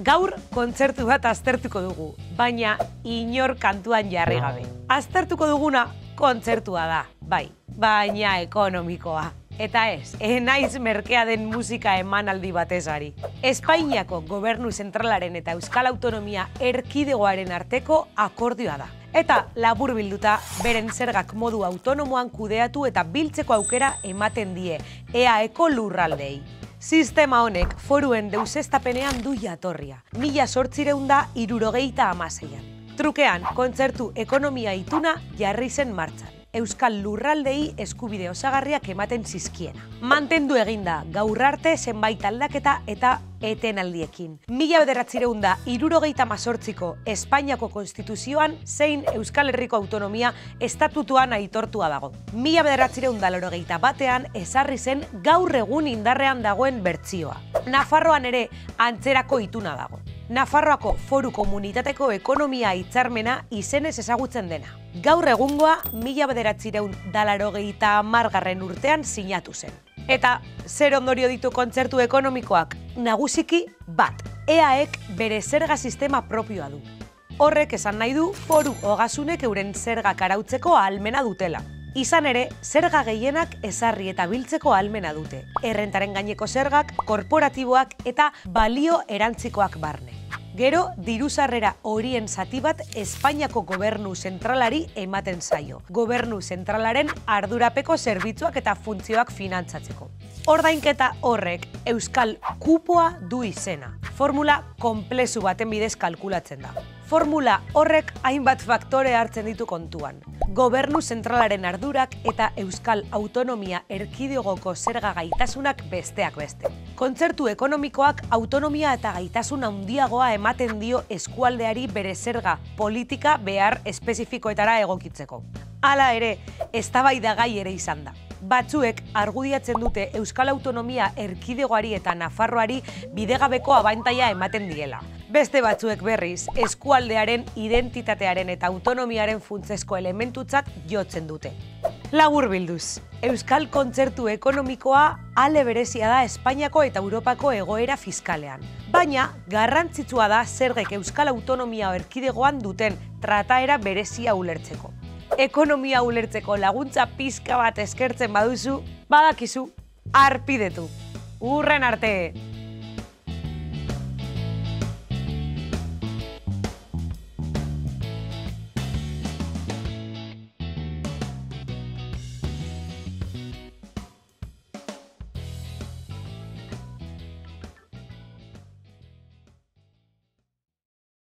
Gaur kontzertu bat aztertuko dugu, baina inor kantuan jarri gabe. Aztertuko duguna kontzertua da, bai, baina ekonomikoa. Eta ez, naiz merkea den musika emanaldi batezari. Espainiako Gobernu Zentralaren eta Euskal Autonomia Erkidegoaren arteko akordioa da. Eta laburbilduta, beren zergak modu autonomoan kudeatu eta biltzeko aukera ematen die, EAEko lurraldei. Sistema honek foruen deusestapenean du jatorria, 1876an. Trukean, kontzertu ekonomia ituna jarri zen martxan, Euskal lurraldei eskubide osagarriak ematen zizkiena. Mantendu eginda, gaur arte zenbait aldaketa eta etenaldiekin. 1978ko Espainiako Konstituzioan zein Euskal Herriko Autonomia estatutuan aitortua dago. 1981an ezarri zen gaur egun indarrean dagoen bertsioa. Nafarroan ere antzerako ituna dago. Nafarroako Foru Komunitateko Ekonomia Hitzarmena izenez ezagutzen dena. Gaur egungoa 1980 urtean sinatu zen. Eta zer ondorio ditu kontzertu ekonomikoak? Nagusiki bat, EAEk bere zerga sistema propioa du. Horrek esan nahi du foru ogasunek euren zergak arautzeko ahalmena dutela. Izan ere, zerga gehienak ezarri eta biltzeko ahalmena dute. Errentaren gaineko zergak, korporatiboak eta balio erantzikoak barne. Gero, diru-sarrera horien zati bat Espainiako Gobernu Zentralari ematen zaio. Gobernu Zentralaren ardurapeko zerbitzuak eta funtzioak finantzatzeko. Ordainketa horrek Euskal Kupoa du izena. Formula konplexu baten bidez kalkulatzen da. Formula horrek hainbat faktore hartzen ditu kontuan. Gobernu Zentralaren ardurak eta Euskal Autonomia Erkidegoko zerga gaitasunak besteak beste. Kontzertu ekonomikoak autonomia eta gaitasun handiagoa ematen dio eskualdeari bere zerga politika behar espezifikoetara egokitzeko. Hala ere, eztabaidagai ere izan da. Batzuek argudiatzen dute Euskal Autonomia Erkidegoari eta Nafarroari bidegabeko abantaila ematen diela. Beste batzuek berriz, eskualdearen, identitatearen eta autonomiaren funtsezko elementutzat jotzen dute. Laburbilduz, Euskal kontzertu ekonomikoa ale berezia da Espainiako eta Europako egoera fiskalean. Baina, garrantzitsua da zergek Euskal Autonomia Erkidegoan duten trataera berezia ulertzeko. Ekonomia ulertzeko laguntza pizka bat eskertzen baduzu, badakizu, arpidetu. Hurren arte!